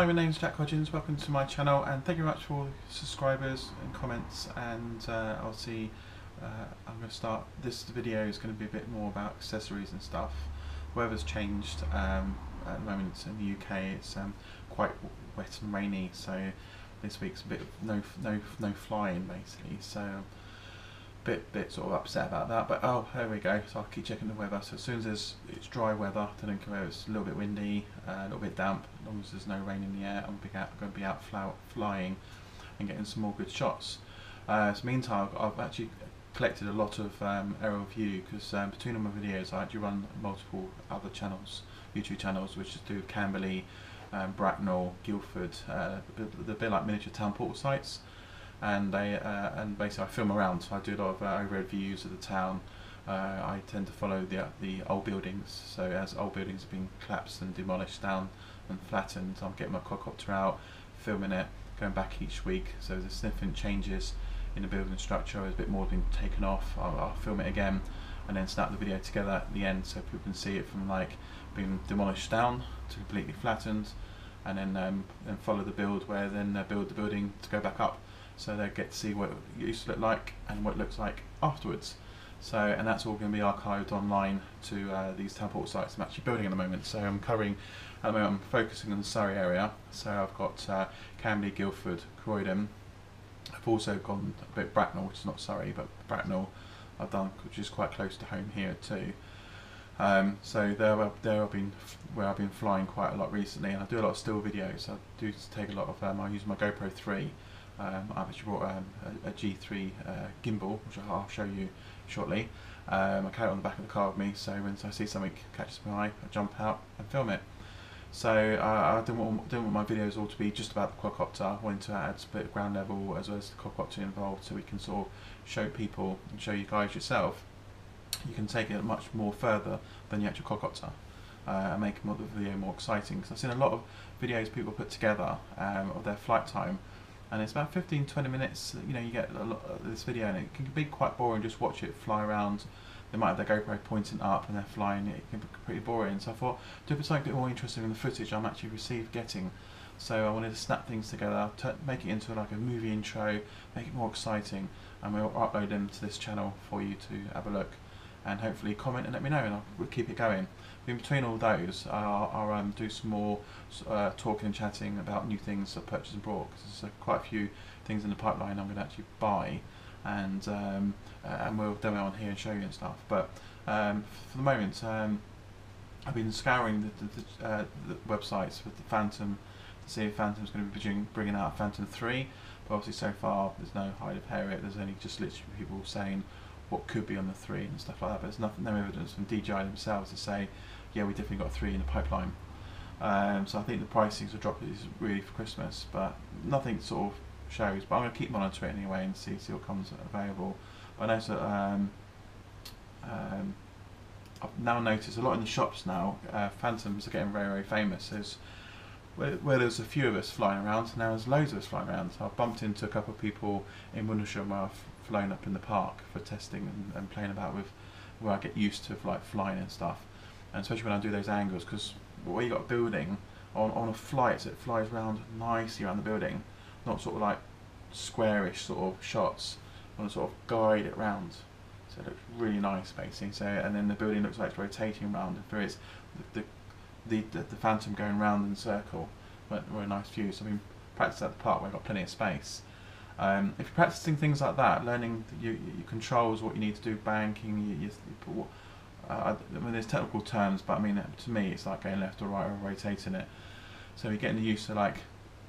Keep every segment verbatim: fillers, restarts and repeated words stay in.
Hi, my name's Jack Hodgins, welcome to my channel, and thank you very much for all the subscribers and comments. And uh, I'll see, uh, I'm going to start, this video is going to be a bit more about accessories and stuff. Weather's changed, um, at the moment it's in the U K, it's um, quite wet and rainy, so this week's a bit of no, no, no flying basically, so I'm a bit, bit sort of upset about that. But oh, here we go, so I'll keep checking the weather. So as soon as there's, it's dry weather, I don't care if it's a little bit windy, uh, a little bit damp, as long as there's no rain in the air, I'm going to be out flying and getting some more good shots. Uh, so meantime, I've actually collected a lot of um, aerial view, because um, between all my videos I do run multiple other channels, YouTube channels, which is through Camberley, Um, Bracknell, Guildford, uh, they're a bit like miniature town portal sites, and they uh, and basically I film around, so I do a lot of uh, overhead views of the town. Uh, I tend to follow the uh, the old buildings, so as old buildings have been collapsed and demolished down and flattened, I'm getting my quadcopter out, filming it, going back each week. So there's significant changes in the building structure, there's a bit more being taken off, I'll, I'll film it again and then snap the video together at the end so people can see it from like being demolished down to completely flattened, and then um, and follow the build where then they build the building to go back up, so they get to see what it used to look like and what it looks like afterwards. So, and that's all going to be archived online to uh, these town portal sites I'm actually building at the moment. So I'm covering, at the moment I'm focusing on the Surrey area, so I've got uh, Camberley, Guildford, Croydon. I've also gone a bit Bracknell, which is not Surrey, but Bracknell I've done, which is quite close to home here too. Um, so there, there I've been where I've been flying quite a lot recently, and I do a lot of still videos. I do take a lot of. Um, I use my GoPro three. Um, I've actually brought um, a, a G three uh, gimbal, which I'll show you shortly. Um, I carry it on the back of the car with me, so when I see something catches my eye, I jump out and film it. So uh, I didn't want, didn't want my videos all to be just about the quadcopter. I wanted to add a bit of ground level as well as the quadcopter involved, so we can sort of show people and show you guys yourself. You can take it much more further than the actual quadcopter uh, and make the video more exciting. Because I've seen a lot of videos people put together um, of their flight time, and it's about fifteen to twenty minutes. You know, you get a lot of this video, and it can be quite boring. Just watch it fly around. They might have their GoPro pointing up, and they're flying. It can be pretty boring. So I thought, do something a bit more interesting in the footage I'm actually received getting. So I wanted to snap things together, t make it into like a movie intro, make it more exciting, and we'll upload them to this channel for you to have a look. And hopefully comment and let me know, and I'll keep it going. But in between all those, I'll, I'll um, do some more uh, talking and chatting about new things I've purchased and bought, because there's uh, quite a few things in the pipeline I'm going to actually buy, and um, uh, and we'll demo on here and show you and stuff. But um, for the moment, um, I've been scouring the, the, the, uh, the websites for the Phantom to see if Phantom's going to be bringing out Phantom three, but obviously so far there's no hide of hair yet. There's only just literally people saying what could be on the three and stuff like that, but there's nothing, no evidence from D J I themselves to say, yeah, we definitely got a three in the pipeline. Um, so I think the pricings will drop is really for Christmas, but nothing sort of shows. But I'm going to keep monitoring anyway and see see what comes available. But I know that um, um, I've now noticed a lot in the shops now. Uh, Phantoms are getting very very famous. There's Well, well, there was a few of us flying around, now there's loads of us flying around. So I bumped into a couple of people in Wundersham where I've flown up in the park for testing and, and playing about with, where I get used to like flying and stuff. And especially when I do those angles, because where you got a building on on a flight, so it flies round nicely around the building, not sort of like squarish sort of shots. I want to sort of guide it round, so it looks really nice basically. So and then the building looks like it's rotating round, and for it's the, the The, the, the Phantom going round in a circle, but were a nice view. So I mean, practice at the park where I've got plenty of space. Um, if you're practicing things like that, learning your, your controls, what you need to do, banking, you, you, uh, I mean, there's technical terms, but I mean, to me, it's like going left or right or rotating it. So you're getting used to like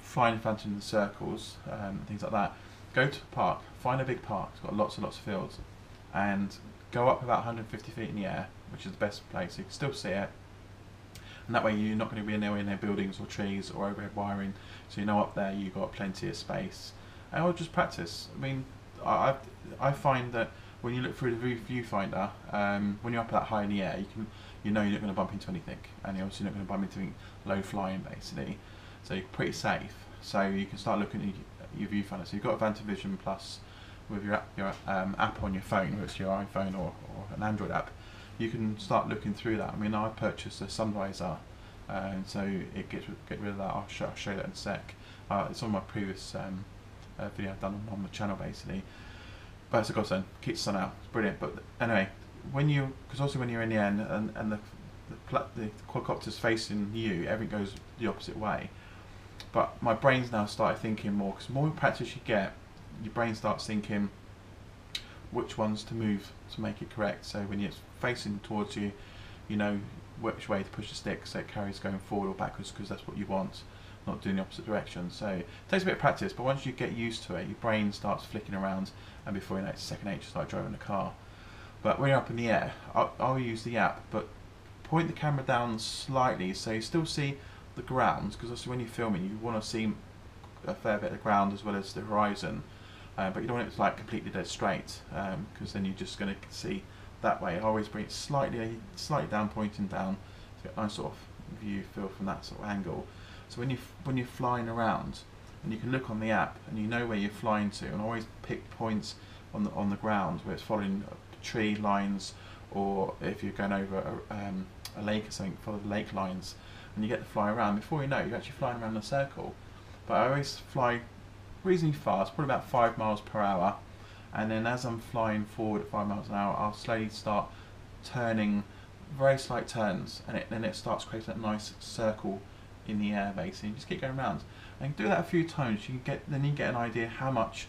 flying the Phantom in circles, um, things like that. Go to the park, find a big park, it's got lots and lots of fields, and go up about one hundred fifty feet in the air, which is the best place. You can still see it. And that way you're not going to be anywhere in their buildings or trees or overhead wiring, so you know up there you've got plenty of space. And I'll just practice. I mean, I, I find that when you look through the viewfinder, um, when you're up that high in the air, you can you know you're not going to bump into anything, and you're obviously not going to bump into anything low flying basically. So you're pretty safe. So you can start looking at your viewfinder. So you've got Phantom Vision Plus with your app, your um, app on your phone, whether it's your iPhone or, or an Android app. You can start looking through that. I mean, I purchased a Sunriser uh, so it gets get rid of that. I'll, sh I'll show you that in a sec. Uh, it's on my previous um, uh, video I've done on the channel basically, but it's a godsend. Keeps the sun out. It's brilliant. But anyway, when you, because also when you're in the end and and the the, the quadcopter's facing you, everything goes the opposite way. But my brain's now started thinking more, because the more practice you get, your brain starts thinking which ones to move to make it correct. So when it's facing towards you, you know which way to push the stick so it carries going forward or backwards, because that's what you want, not doing the opposite direction. So it takes a bit of practice, but once you get used to it, your brain starts flicking around, and before you know it, it's second nature, like driving a car. But when you're up in the air, I'll, I'll use the app, but point the camera down slightly so you still see the ground, because also when you're filming, you want to see a fair bit of the ground as well as the horizon. Uh, but you don't want it to like completely dead straight, because um, then you're just going to see that way. I always bring it slightly, slightly down, pointing down, to get a nice sort of view feel from that sort of angle. So when you when you're flying around, and you can look on the app, and you know where you're flying to, and always pick points on the on the ground where it's following tree lines, or if you're going over a, um, a lake or something, follow the lake lines, and you get to fly around. Before you know, you're actually flying around in a circle. But I always fly reasonably fast, probably about five miles per hour, and then as I'm flying forward at five miles an hour, I'll slowly start turning, very slight turns, and then it, it starts creating that nice circle in the air, basically. You just keep going around, and do that a few times. You can get, then you get an idea how much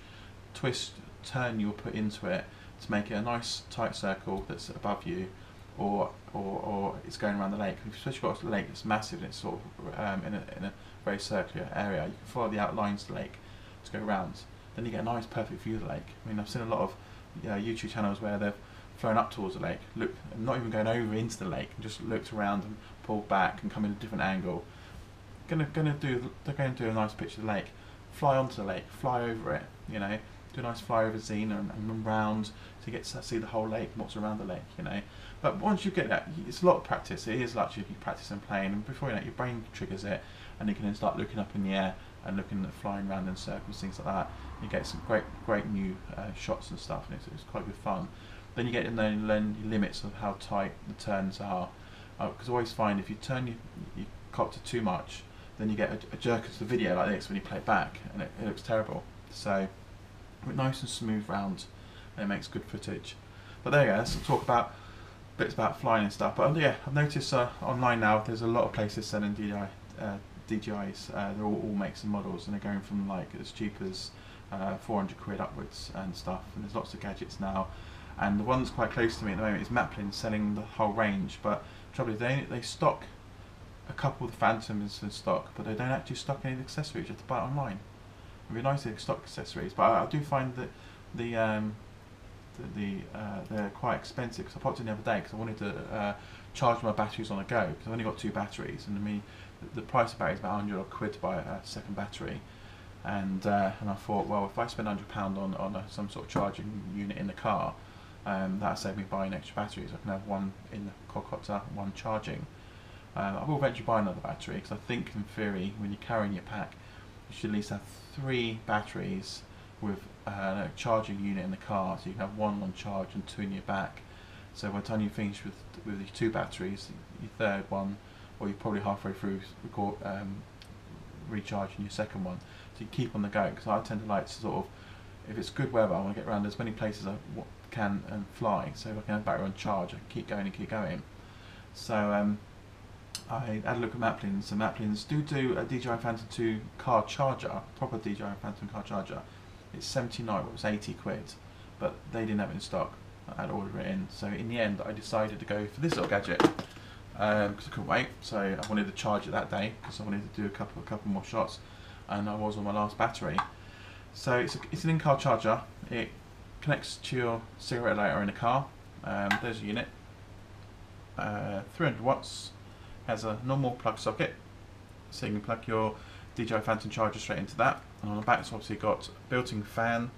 twist turn you'll put into it to make it a nice tight circle that's above you, or or, or it's going around the lake. Especially if you've got a lake that's massive and it's sort of um, in a in a very circular area, you can follow the outlines of the lake to go around, then you get a nice perfect view of the lake. I mean, I've seen a lot of uh, YouTube channels where they've flown up towards the lake, look, not even going over into the lake, and just looked around and pulled back and come in a different angle. Gonna gonna do they're going to do a nice picture of the lake. Fly onto the lake, fly over it, you know, do a nice flyover scene and, and round to get to see the whole lake, and what's around the lake, you know. But once you get that, it's a lot of practice. It is like you practice and playing, and before you know it, your brain triggers it, and you can then start looking up in the air and looking at flying around in circles, things like that. You get some great, great new uh, shots and stuff, and it's, it's quite good fun. Then you get to learn, learn your limits of how tight the turns are, because uh, I always find if you turn your, your copter too much, then you get a, a jerk of the video like this when you play it back, and it, it looks terrible. So, nice and smooth round, and it makes good footage. But there you go. Let's talk about bits about flying and stuff. But yeah, I've noticed uh, online now there's a lot of places selling D J I. Uh, D J Is, uh, they're all, all makes and models, and they're going from like as cheap as uh, four hundred quid upwards and stuff, and there's lots of gadgets now. And the one that's quite close to me at the moment is Maplin, selling the whole range, but the trouble is they, they stock a couple of the Phantoms in stock, but they don't actually stock any of the accessories. You have to buy it online. It would be nice if they stock accessories, but I, I do find that the, um, the, the uh, they're quite expensive, because I popped in the other day because I wanted to uh, charge my batteries on a go, because I've only got two batteries, and I mean, the price of battery is about a hundred odd quid to buy a second battery, and uh, and I thought, well, if I spend a hundred pound on, on a, some sort of charging unit in the car, um, that'll save me buying extra batteries. I can have one in the quadcopter, one charging. Um, I will eventually buy another battery, because I think in theory when you're carrying your pack, you should at least have three batteries with uh, a charging unit in the car, so you can have one on charge and two in your back. So by the time you finish with, with your two batteries, your third one, or you're probably halfway through record, um, recharging your second one, so you keep on the go. Because I tend to like to sort of, if it's good weather, I want to get around as many places I can and fly. So if I can have battery on charge, I can keep going and keep going. So um, I had a look at Maplins, and Maplins do do a D J I Phantom two car charger, proper D J I Phantom car charger. It's seventy-nine, it was eighty quid, but they didn't have it in stock. I'd ordered it in, so in the end, I decided to go for this little gadget. because um, I couldn't wait, so I wanted to charge it that day, because I wanted to do a couple a couple more shots, and I was on my last battery. So it's, a, it's an in-car charger. It connects to your cigarette lighter in a car. Um, there's a unit, uh, three hundred watts, has a normal plug socket, so you can plug your D J I Phantom charger straight into that, and on the back it's obviously got a built-in fan,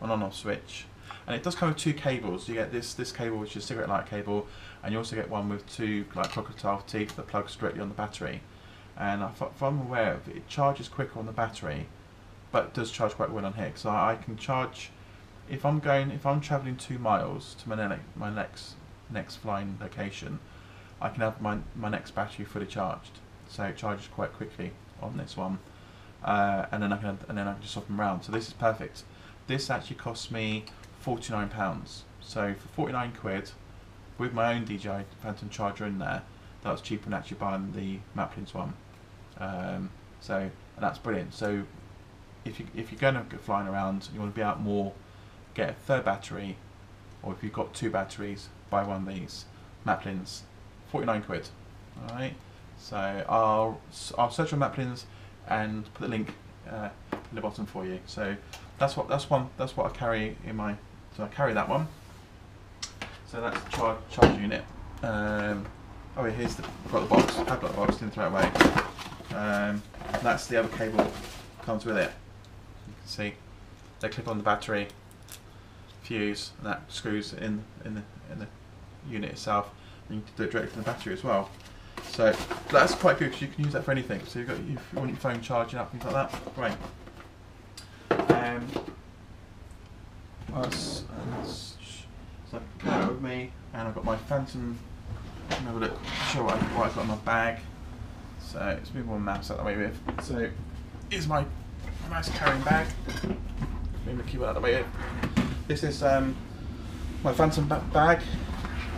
an on-off switch. And it does come with two cables. You get this this cable, which is a cigarette light cable, and you also get one with two like crocodile teeth that plugs directly on the battery. And if I'm aware of it, it charges quicker on the battery, but it does charge quite well on here. So I can charge if I'm going if I'm travelling two miles to my my next next flying location, I can have my my next battery fully charged. so it charges quite quickly on this one, uh, and then I can and then I can just swap them around. So this is perfect. This actually cost me forty-nine pounds. So for forty-nine quid, with my own D J I Phantom charger in there, that was cheaper than actually buying the Maplin's one. Um, so and that's brilliant. So if you if you're going to go flying around and you want to be out more, get a third battery, or if you've got two batteries, buy one of these Maplin's. forty-nine quid. All right. So I'll I'll search on Maplin's and put the link uh, in the bottom for you. So that's what that's one that's what I carry in my. So I carry that one. So that's the charge charge unit. Um, oh, here's the got the box, padlock box, didn't throw it away. Um, that's the other cable that comes with it. You can see they clip on the battery, fuse, and that screws in in the in the unit itself. And you can do it directly from the battery as well. So that's quite good because you can use that for anything. So you've got you want your phone charging up, things like that. Great. Um, so I can carry it with me, and I've got my Phantom. Let me have a look. Show what I've, what I've got in my bag. So let's move my mouse out of the way with. So here's my mouse carrying bag. Move the keyboard out of the way with. This is um, my Phantom ba bag.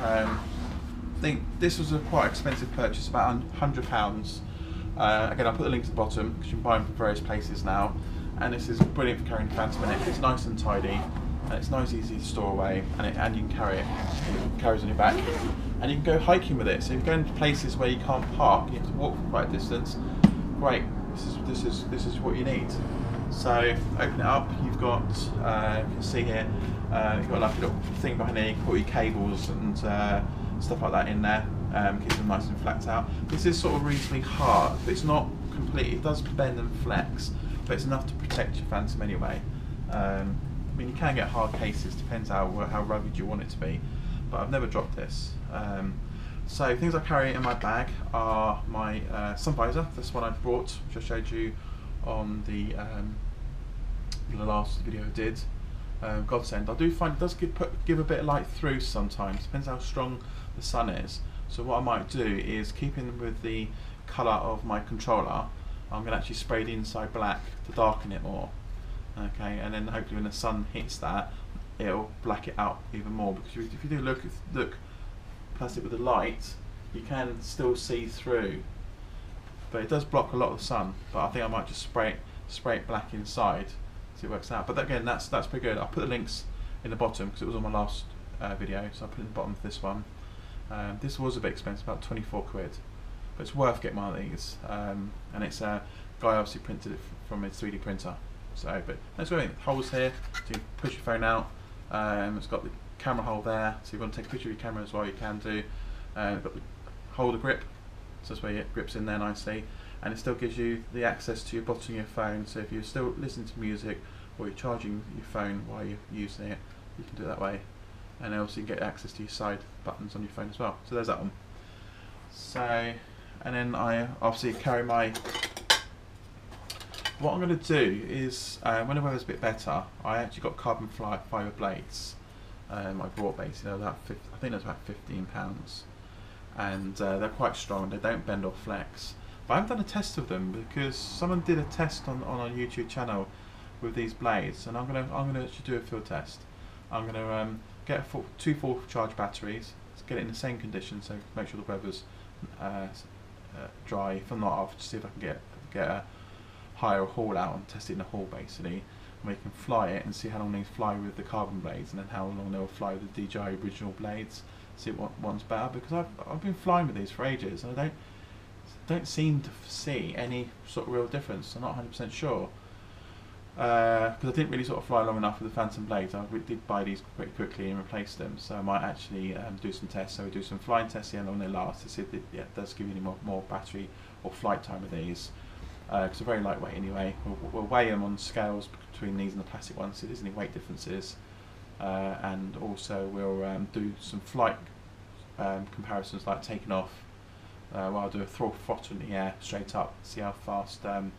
Um, I think this was a quite expensive purchase, about one hundred pounds. Uh, again, I'll put the link to the bottom because you can buy them from various places now. And this is brilliant for carrying the Phantom in it. It's nice and tidy, and it's nice, easy to store away, and, it, and you can carry it. It carries on your back, and you can go hiking with it. So if you're going to places where you can't park, you have to walk quite a distance. Great, this is this is this is what you need. So open it up. You've got, uh, you can see here, uh, you've got like a little thing behind there. You can put your cables and uh, stuff like that in there. Um, keeps them nice and flat out. This is sort of reasonably hard, but it's not completely. It does bend and flex, but it's enough to protect your Phantom anyway. Um, I mean, you can get hard cases, depends how how rugged you want it to be, but I've never dropped this. Um, so things I carry in my bag are my uh, sun visor. This one I brought, which I showed you on the, um, the last video I did. Um, godsend. I do find it does give, put, give a bit of light through sometimes, depends how strong the sun is. So what I might do is, keeping with the colour of my controller, I'm going to actually spray the inside black to darken it more. Okay, and then hopefully when the sun hits that, it'll black it out even more, because if you do look look past it with the light, you can still see through, but it does block a lot of the sun. But I think I might just spray it, spray it black inside, so it works out. But again, that's that's pretty good. I'll put the links in the bottom because it was on my last uh, video, so I put it in the bottom for this one. Um, this was a bit expensive, about twenty-four quid. But it's worth getting one of these, um, and it's a uh, guy obviously printed it from his three D printer. So, but that's what I mean. Holes here, so you push your phone out. Um, it's got the camera hole there, so if you want to take a picture of your camera as well, you can do. Uh, got the holder grip, so that's where it grips in there nicely, and it still gives you the access to your bottom of your phone. So if you're still listening to music or you're charging your phone while you're using it, you can do it that way, and also you can get access to your side buttons on your phone as well. So there's that one. So. And then I obviously carry my. What I'm going to do is, uh, when the weather's a bit better, I actually got carbon fibre blades. Um, I bought basically about fifty, I think that's about fifteen pounds, and uh, they're quite strong. They don't bend or flex. But I haven't done a test of them because someone did a test on on our YouTube channel with these blades, and I'm gonna I'm gonna actually do a field test. I'm gonna um, get full, two full charge batteries, get it in the same condition, so make sure the weather's. Uh, Uh, dry. If I'm not, I'll just see if I can get get a higher haul out and test it in a haul basically, and we can fly it and see how long these fly with the carbon blades, and then how long they'll fly with the D J I original blades. See what one's better, because I've I've been flying with these for ages, and I don't don't seem to see any sort of real difference. I'm not one hundred percent sure because uh, I didn't really sort of fly long enough with the Phantom blades. I did buy these pretty quickly and replace them, so I might actually um, do some tests. So we do some flying tests, see how long they last, to see if it yeah, does give you any more, more battery or flight time with these, because uh, they're very lightweight anyway. We'll, we'll weigh them on scales between these and the plastic ones, see if there's any weight differences, uh, and also we'll um, do some flight um, comparisons, like taking off. Uh, well, I'll do a throttle throttle in the air straight up, see how fast. Um,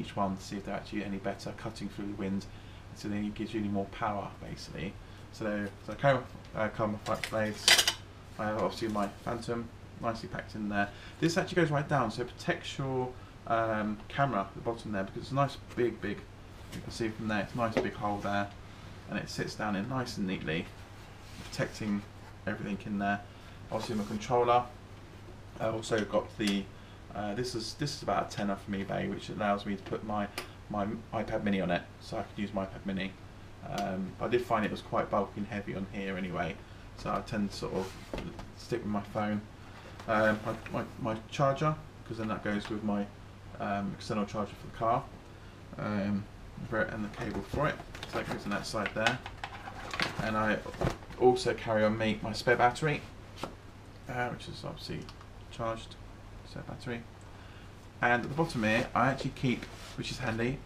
each one, to see if they're actually any better cutting through the wind, and so then it gives you any more power basically. So, so I carry my uh, carbon fibre blades. I have obviously my Phantom nicely packed in there. This actually goes right down, so it protects your um, camera at the bottom there, because it's a nice big, big, you can see from there, it's a nice big hole there, and it sits down in nice and neatly, protecting everything in there. Obviously my controller. I also got the, uh, this is this is about a tenner from eBay, which allows me to put my, my iPad mini on it, so I could use my iPad mini. Um, but I did find it was quite bulky and heavy on here anyway, so I tend to sort of stick with my phone. Um, my, my, my charger, because then that goes with my um, external charger for the car, um, and the cable for it, so that goes on that side there. And I also carry on me my spare battery, uh, which is obviously charged, spare battery. And at the bottom here, I actually keep, which is handy,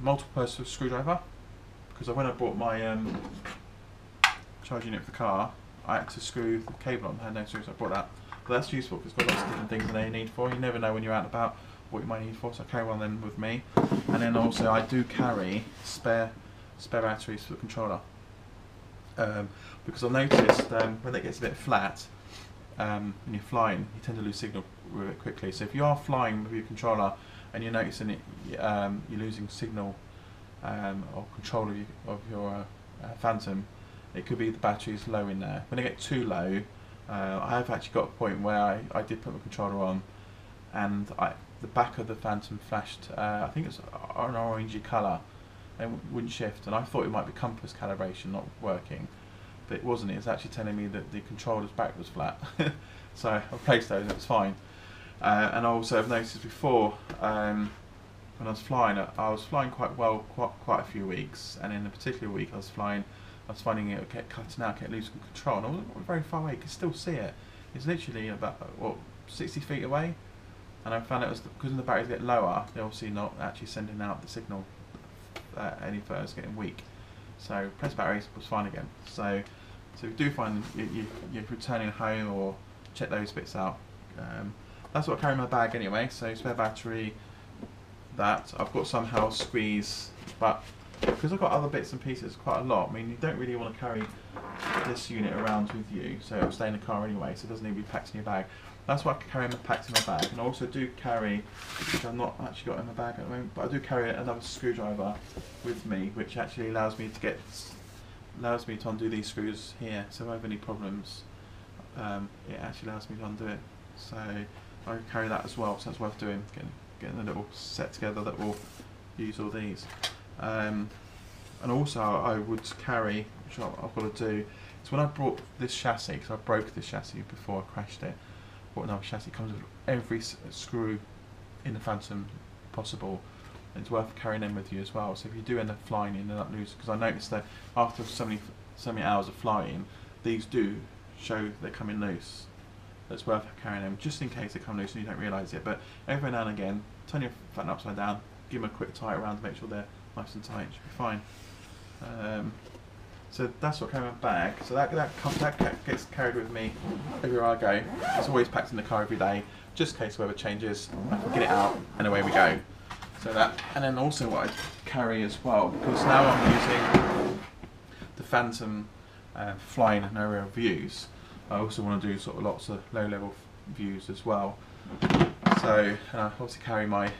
multi-purpose screwdriver, because when I bought my um, charge unit for the car, I had to screw the cable on. I had no screws, so I bought that. But that's useful because it's got lots of different things that they need for. You never know when you're out and about what you might need for, so I carry one then with me. And then also I do carry spare spare batteries for the controller, um, because I noticed um, when it gets a bit flat, um, when you're flying, you tend to lose signal with it quickly. So if you are flying with your controller and you're noticing it, um, you're losing signal um, or control of your, of your uh, Phantom, it could be the battery's low in there. When I get too low, uh, I have actually got a point where I, I did put my controller on, and I, the back of the Phantom flashed, uh, I think it's an orangey colour, and it wouldn't shift, and I thought it might be compass calibration not working, but it wasn't. It was actually telling me that the controller's back was flat. So I replaced those and it was fine. Uh, and also I've noticed before, um, when I was flying, I, I was flying quite well quite, quite a few weeks, and in a particular week I was flying, I was finding it would get cutting out, get losing control, and I wasn't very far away, I could still see it. It's literally about, what, sixty feet away, and I found it was, because the batteries get lower, they're obviously not actually sending out the signal uh, any further, it's getting weak. So press batteries was fine again. So so if you do find you, you, you're returning home, or check those bits out. Um, that's what I carry in my bag anyway, so spare battery, that. I've got somehow squeeze, but because I've got other bits and pieces, quite a lot. I mean, you don't really want to carry this unit around with you, so it'll stay in the car anyway, so it doesn't need to be packed in your bag. That's why I carry my packs in my bag, and I also do carry, which I've not actually got in my bag at the moment, but I do carry another screwdriver with me, which actually allows me to get, allows me to undo these screws here. So if I have any problems, um, it actually allows me to undo it. So I carry that as well. So that's worth doing, getting, getting a little set together that will use all these. Um, and also I would carry, which I've got to do, is when I brought this chassis, because I broke this chassis before I crashed it, I bought another chassis, it comes with every s screw in the Phantom possible, and it's worth carrying them with you as well, so if you do end up flying and end up losing, because I noticed that after so many, so many hours of flying, these do show they're coming loose, that's worth carrying them, just in case they come loose and you don't realise it, but every now and again, turn your Phantom upside down, give them a quick tight around to make sure they're nice and tight, should be fine. Um, so that's what came in my bag. So that that, comes, that gets carried with me everywhere I go. It's always packed in the car every day, just in case the weather changes. I can get it out and away we go. So that, and then also what I carry as well, because now I'm using the Phantom uh, flying and aerial views. I also want to do sort of lots of low-level views as well. So and I also carry my.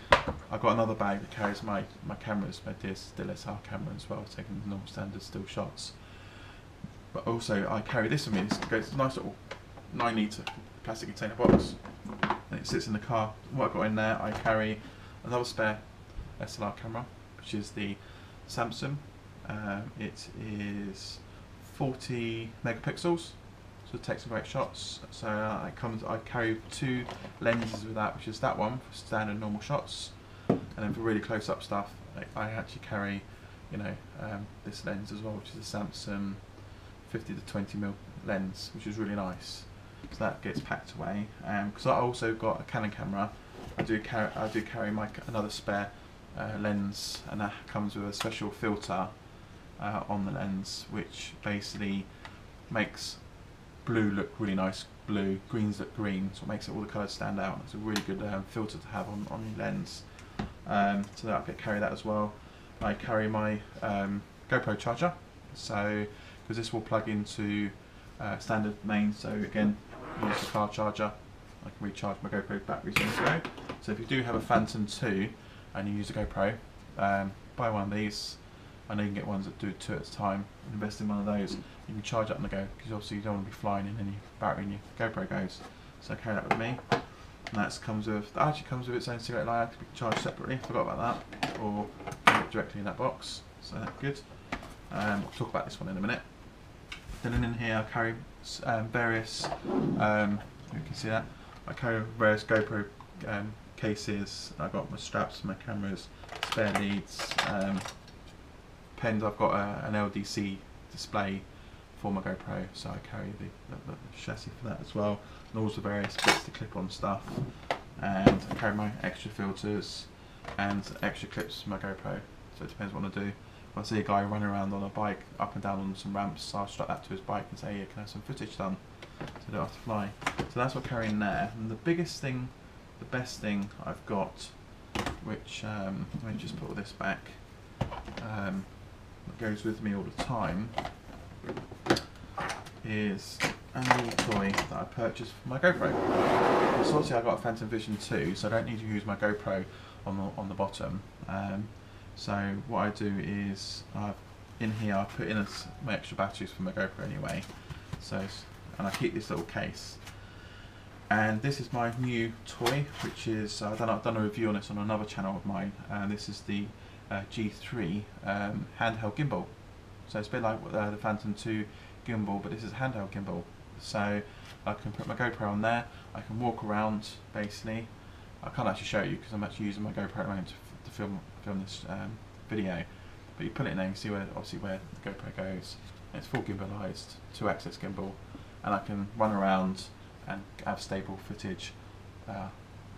I've got another bag that carries my, my cameras, my D S L R camera as well, taking the normal standard still shots. But also I carry this with me. This goes to a nice little nine litre plastic container box, and it sits in the car. What I've got in there, I carry another spare S L R camera, which is the Samsung. Um, it is forty megapixels, so it takes great shots. So uh, it comes. I carry two lenses with that, which is that one for standard normal shots. And then for really close-up stuff, I, I actually carry, you know, um, this lens as well, which is a Samsung fifty to twenty millimeter lens, which is really nice. So that gets packed away. Because um, I also got a Canon camera, I do carry, I do carry my another spare uh, lens, and that comes with a special filter uh, on the lens, which basically makes blue look really nice, blue, greens look green, so it makes it all the colours stand out. It's a really good um, filter to have on on your lens. Um, so that I could carry that as well. I carry my um, GoPro charger, so because this will plug into uh, standard mains. So again, use the car charger, I can recharge my GoPro batteries in this way. So if you do have a Phantom two and you use a GoPro, um, buy one of these. I know you can get ones that do two at a time, and invest in one of those. You can charge up on the go, because obviously you don't want to be flying in and your battery in your GoPro goes. So I carry that with me. And that comes with, that actually comes with its own cigarette lighter, to be charged separately, forgot about that, or directly in that box, so that's good. Um, I'll talk about this one in a minute. Then in here I carry um, various, um, you can see that, I carry various GoPro um, cases. I've got my straps, my cameras, spare leads, um, pens. I've got a, an L D C display for my GoPro, so I carry the, the, the chassis for that as well, and also various bits to clip on stuff, and I carry my extra filters and extra clips for my GoPro, so it depends what I do. If I see a guy running around on a bike up and down on some ramps, so I'll strap that to his bike and say, hey, can I have some footage done, so I don't have to fly. So that's what I carry in there, and the biggest thing, the best thing I've got, which, um, let me just put all this back, um, that goes with me all the time, is a new toy that I purchased for my GoPro. So obviously I've got a Phantom Vision two, so I don't need to use my GoPro on the, on the bottom. Um, so what I do is, I've, in here I put in a, my extra batteries for my GoPro anyway. So, and I keep this little case. And this is my new toy, which is, I've done, I've done a review on this on another channel of mine, and this is the uh, G three um, handheld gimbal. So it's a bit like uh, the Phantom two gimbal, but this is a handheld gimbal. So I can put my GoPro on there, I can walk around basically. I can't actually show you because I'm actually using my GoPro at the moment to, f to film, film this um, video. But you put it in there and see where, obviously where the GoPro goes. And it's full gimbalized, two axis gimbal. And I can run around and have stable footage uh,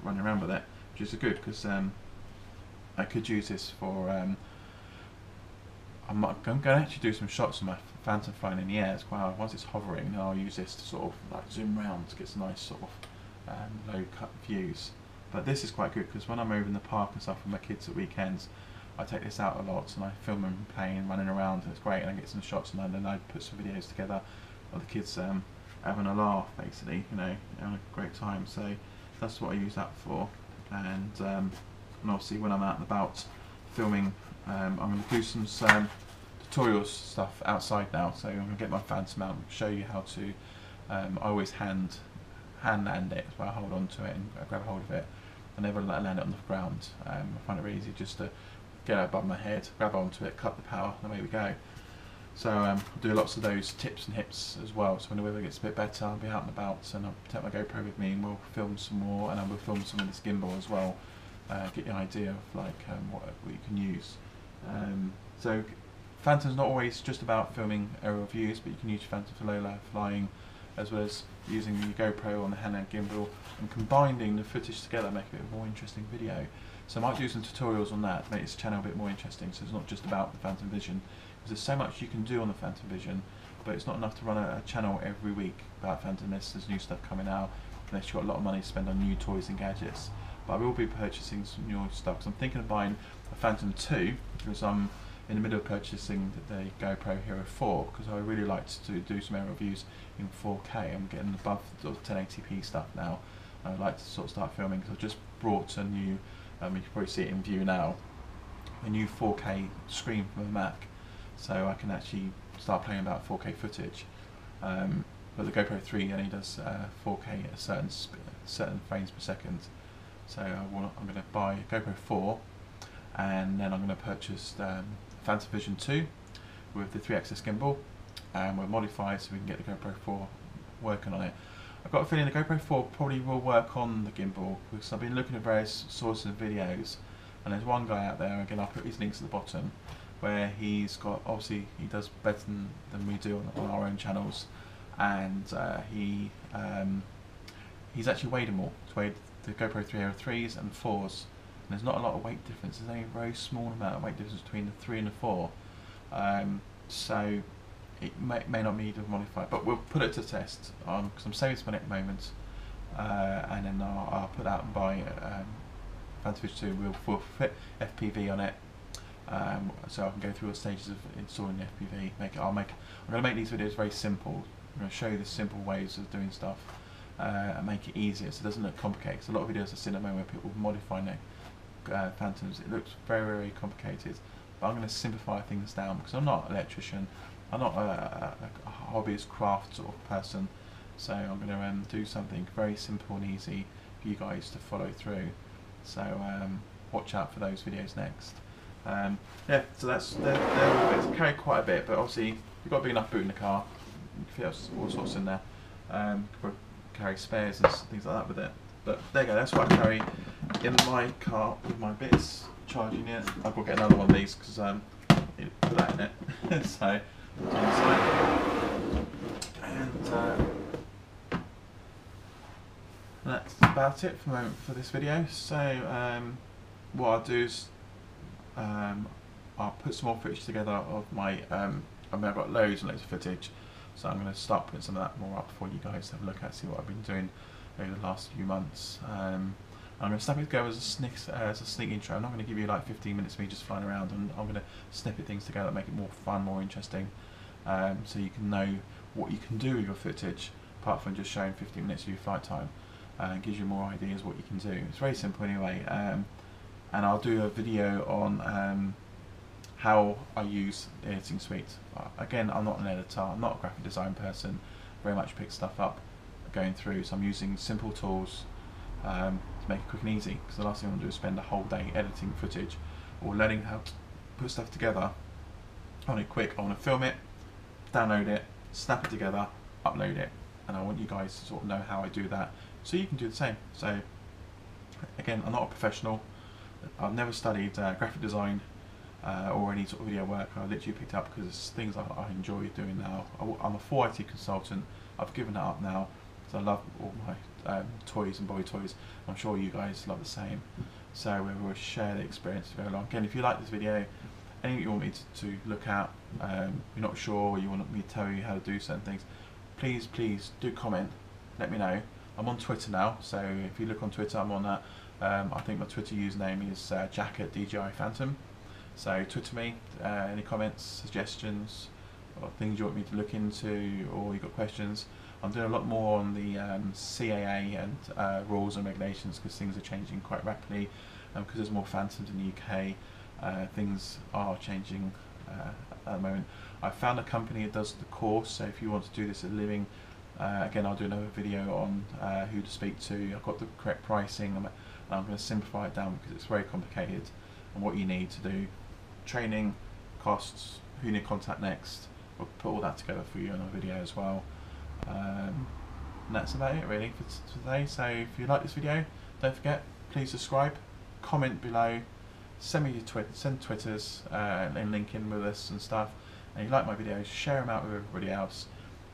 running around with it, which is good because um, I could use this for um, I'm, I'm going to actually do some shots of my Phantom flying in the air as well. Once it's hovering, then I'll use this to sort of like zoom round to get some nice sort of um, low cut views. But this is quite good because when I'm over in the park and stuff with my kids at weekends, I take this out a lot and I film them playing, running around, and it's great. And I get some shots, and then I put some videos together of the kids um, having a laugh, basically, you know, having a great time. So that's what I use that for. And, um, and obviously when I'm out and about filming. Um, I'm going to do some, some tutorial stuff outside now, so I'm going to get my Phantom out and show you how to, um, I always hand hand land it, so I hold on to it and I grab hold of it, I never land it on the ground. um, I find it really easy just to get it above my head, grab onto it, cut the power, and away we go. So um, I'll do lots of those tips and hips as well, so when the weather gets a bit better I'll be out and about and I'll take my GoPro with me and we'll film some more, and I will film some of this gimbal as well, uh, get the idea of like um, what, what you can use. Um, so Phantom's not always just about filming aerial views, but you can use Phantom for low-light flying, as well as using the GoPro on the handheld gimbal and combining the footage together, make it a bit more interesting video. So I might do some tutorials on that to make this channel a bit more interesting, so it's not just about the Phantom Vision, because there's so much you can do on the Phantom Vision, but it's not enough to run a, a channel every week about Phantom unless there's new stuff coming out, unless you've got a lot of money to spend on new toys and gadgets. But I will be purchasing some new stuff, because I'm thinking of buying a Phantom two, because I'm in the middle of purchasing the, the GoPro Hero four, because I really like to do some aerial views in four K. I'm getting above the ten eighty p stuff now. I would like to sort of start filming, because I've just brought a new, um, you can probably see it in view now, a new four K screen from a Mac, so I can actually start playing about four K footage. Um, but the GoPro three only does uh, four K at a certain, certain frames per second. So I will, I'm going to buy GoPro four, and then I'm going to purchase um, Phantom Vision two with the three axis gimbal, and we'll modify so we can get the GoPro four working on it. I've got a feeling the GoPro four probably will work on the gimbal, because I've been looking at various sources and videos, and there's one guy out there, again I'll put his links at the bottom, where he's got, obviously he does better than, than we do on, on our own channels, and uh, he um, he's actually weighed them all. He's weighed the GoPro three Hero threes and fours, and there's not a lot of weight difference. There's only a very small amount of weight difference between the three and the four, um, so it may, may not need to modify, but we'll put it to test, because um, I'm saving some money at the moment, uh, and then I'll, I'll put out and buy um, Phantom Vision two, we'll, we'll fit F P V on it, um, so I can go through all the stages of installing the F P V. Make it, I'll make, I'm going to make these videos very simple. I'm going to show you the simple ways of doing stuff. uh, and make it easier so it doesn't look complicated. Because a lot of videos I've seen at the moment where people modify their uh, Phantoms, it looks very, very complicated. But I'm going to simplify things down because I'm not an electrician, I'm not a, a, a hobbyist craft sort of person. So I'm going to um, do something very simple and easy for you guys to follow through. So um, watch out for those videos next. Um, yeah, so that's they're, they're all carried quite a bit, but obviously you've got a big enough boot in the car. You can fit all sorts in there. Um, carry spares and things like that with it. But there you go. That's what I carry in my car with my bits charging it. I've got to get another one of these because um, it put that in it. So it's on the side. And. Uh, That's about it for the moment for this video. So um, what I'll do is um, I'll put some more footage together of my. Um, I mean, I've got loads and loads of footage, so I'm going to start putting some of that more up for you guys to have a look at, see what I've been doing over the last few months. Um, I'm going to snap it together as a sneak uh, as a sneak intro. I'm not going to give you like fifteen minutes of me just flying around, and I'm going to snippet things together, make it more fun, more interesting, um, so you can know what you can do with your footage apart from just showing fifteen minutes of your flight time. Uh, gives you more ideas what you can do. It's very simple anyway, um, and I'll do a video on um, how I use the editing suite. Again, I'm not an editor, I'm not a graphic design person, very much pick stuff up going through, so I'm using simple tools um, to make it quick and easy, because the last thing I want to do is spend a whole day editing footage or learning how to put stuff together. I want it quick, I want to film it, download it, snap it together, upload it, and I want you guys to sort of know how I do that. So you can do the same. So again, I'm not a professional, I've never studied uh, graphic design uh, or any sort of video work. I literally picked up because it's things I, I enjoy doing now. I, I'm a full I T consultant, I've given that up now because I love all my um, toys and boy toys. I'm sure you guys love the same. So we will share the experience very long. Again, if you like this video, anything you want me to, to look at, um, you're not sure, or you want me to tell you how to do certain things, please, please do comment, let me know. I'm on Twitter now, so if you look on Twitter, I'm on that. Um, I think my Twitter username is uh, Jack at D J I Phantom. So Twitter me, uh, any comments, suggestions, or things you want me to look into, or you've got questions. I'm doing a lot more on the um, C A A and uh, rules and regulations, because things are changing quite rapidly. Um, because there's more Phantoms in the U K, uh, things are changing uh, at the moment. I found a company that does the course, so if you want to do this at living, Uh, again, I'll do another video on uh, who to speak to. I've got the correct pricing, and I'm going to simplify it down because it's very complicated, and what you need to do, training, costs, who you need to contact next. We'll put all that together for you in our video as well. Um, and that's about it really for today. So if you like this video, don't forget, please subscribe, comment below, send me your twi- send Twitters uh, and link in with us and stuff. And if you like my videos, share them out with everybody else,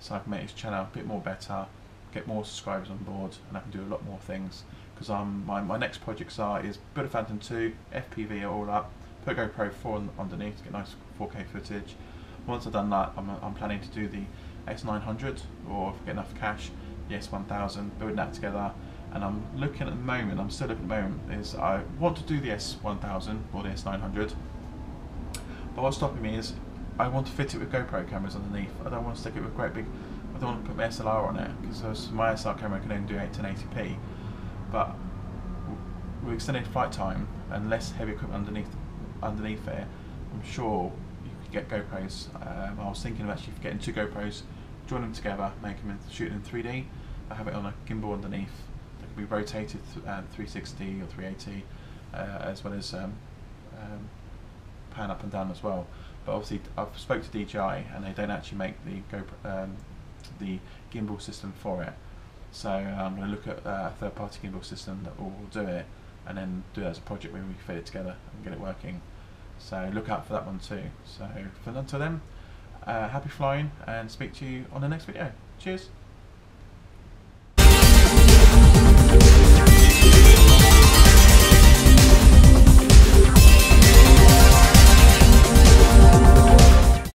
so I can make this channel a bit more better, get more subscribers on board, and I can do a lot more things. Because um, my, my next projects are is build a Phantom two, F P V are all up, put a GoPro four on, underneath to get nice four K footage. Once I've done that, I'm, I'm planning to do the S nine hundred, or if I get enough cash, the S one thousand, building that together. And I'm looking at the moment, I'm still looking at the moment, is I want to do the S one thousand or the S nine hundred, but what's stopping me is I want to fit it with GoPro cameras underneath. I don't want to stick it with great big, I don't want to put my S L R on it, because my S L R camera can only do ten eighty p, but with extended flight time and less heavy equipment underneath underneath it, I'm sure you could get GoPros. um, I was thinking of actually getting two GoPros, join them together, make them in, shoot in three D. I have it on a gimbal underneath that can be rotated th uh, three sixty or three eighty, uh, as well as um, um, pan up and down as well. But obviously, I've spoke to D J I, and they don't actually make the GoPro, um, the gimbal system for it. So I'm going to look at uh, a third-party gimbal system that will do it, and then do that as a project where we fit it together and get it working. So look out for that one too. So for, until then, uh, happy flying, and speak to you on the next video. Cheers.